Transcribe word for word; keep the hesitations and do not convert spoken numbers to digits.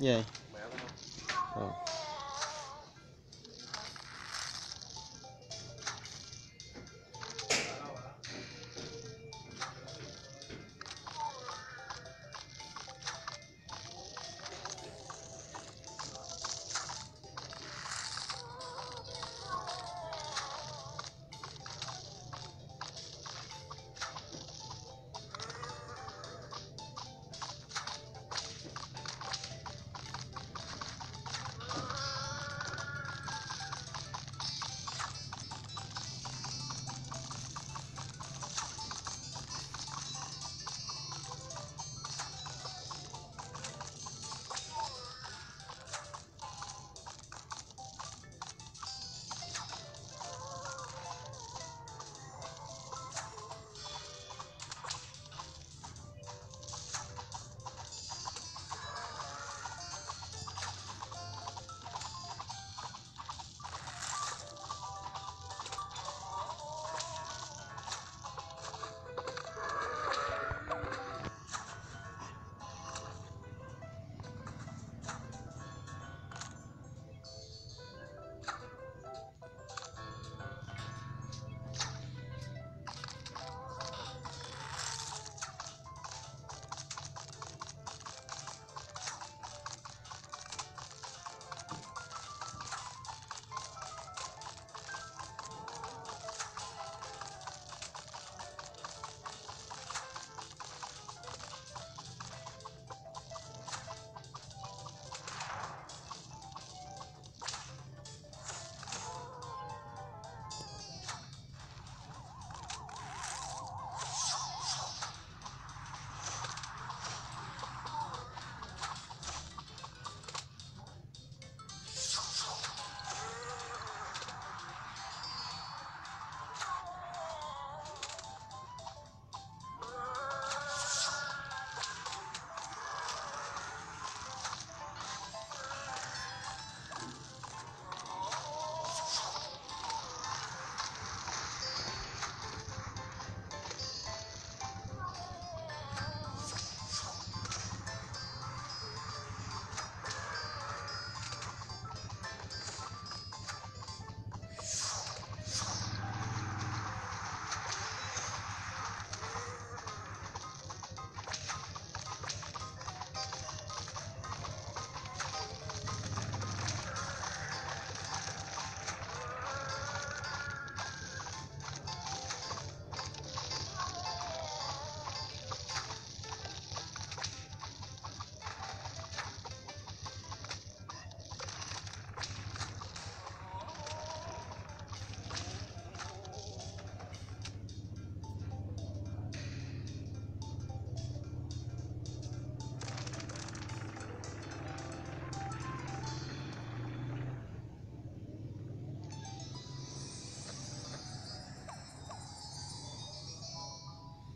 Yay. Oh.